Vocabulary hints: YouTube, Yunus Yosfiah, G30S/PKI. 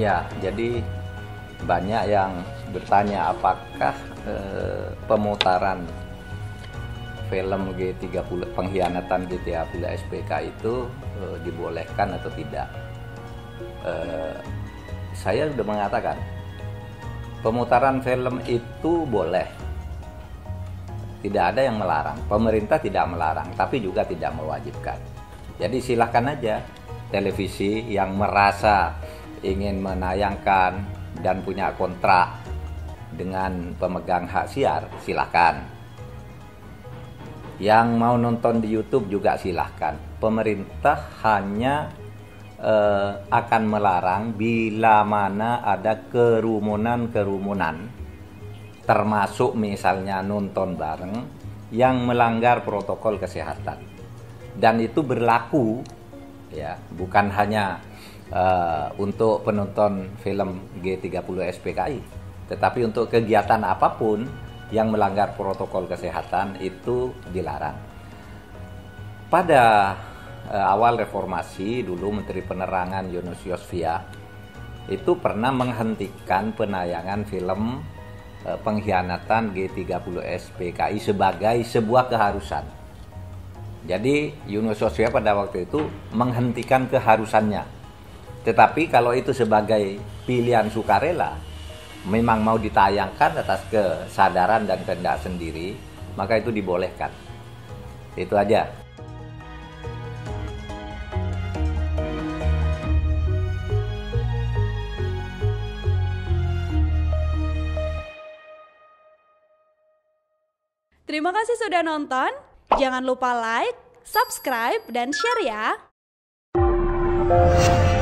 Ya, jadi banyak yang bertanya apakah pemutaran film G30 Pengkhianatan G30S/PKI itu dibolehkan atau tidak. Saya sudah mengatakan pemutaran film itu boleh, tidak ada yang melarang, pemerintah tidak melarang tapi juga tidak mewajibkan. Jadi silahkan aja televisi yang merasa ingin menayangkan dan punya kontrak dengan pemegang hak siar, silahkan. Yang mau nonton di YouTube juga silahkan. Pemerintah hanya akan melarang bila mana ada kerumunan-kerumunan, termasuk misalnya nonton bareng yang melanggar protokol kesehatan. Dan itu berlaku ya, bukan hanya untuk penonton film G30S/PKI, tetapi untuk kegiatan apapun yang melanggar protokol kesehatan itu dilarang. Pada awal reformasi dulu Menteri Penerangan Yunus Yosfiah itu pernah menghentikan penayangan film Pengkhianatan G30S/PKI sebagai sebuah keharusan. Jadi Yunus Yosfiah pada waktu itu menghentikan keharusannya. Tetapi kalau itu sebagai pilihan sukarela, memang mau ditayangkan atas kesadaran dan kehendak sendiri, maka itu dibolehkan. Itu aja. Terima kasih sudah nonton. Jangan lupa like, subscribe, dan share ya.